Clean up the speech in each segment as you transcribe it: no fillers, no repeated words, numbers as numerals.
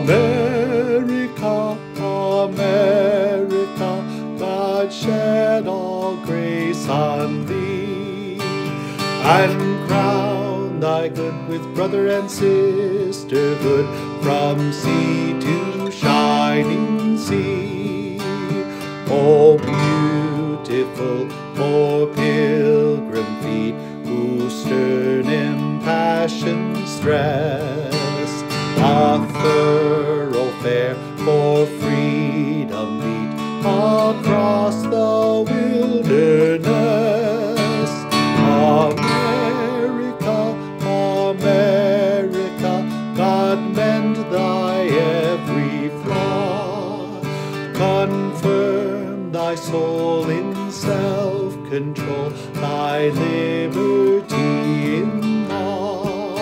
America, America, God shed all grace on thee, and crown thy good with brother and sisterhood, from sea to shining sea. O beautiful, O pilgrim feet, whose stern impassioned stress a thoroughfare for freedom meet across the wilderness. America, America, God mend thy every flaw, confirm thy soul in self-control, thy liberty in law.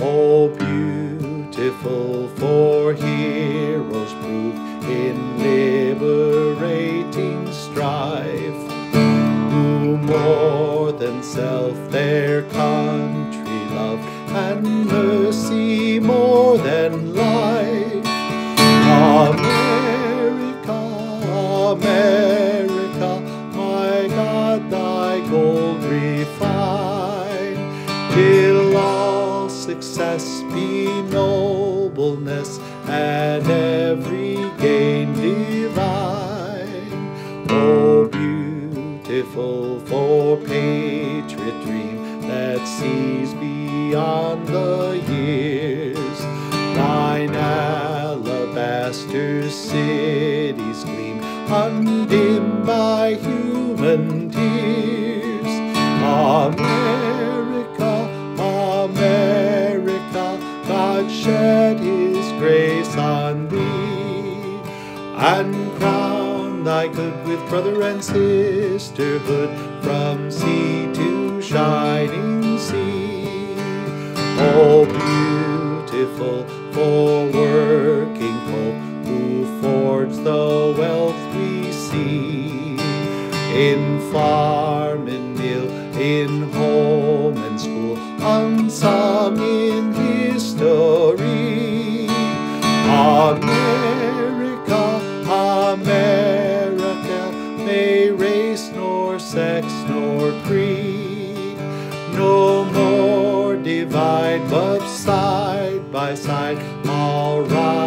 O beautiful for heroes proved in liberating strife, who more than self their country loved, and mercy more than life. America, America, my God, thy gold refine, till all success be nobleness, and every gain divine. O beautiful for patriot dream that sees beyond the years, thine alabaster cities gleam undimmed by human tears. America, America, God shed his grace on thee, and crown thy good with brother and sisterhood, from sea to shining sea. O beautiful for working folk, who forge the wealth we see, in farm and mill, in home and school, unsung in history. America, America, may race nor sex nor creed no more divide, but side by side, all right.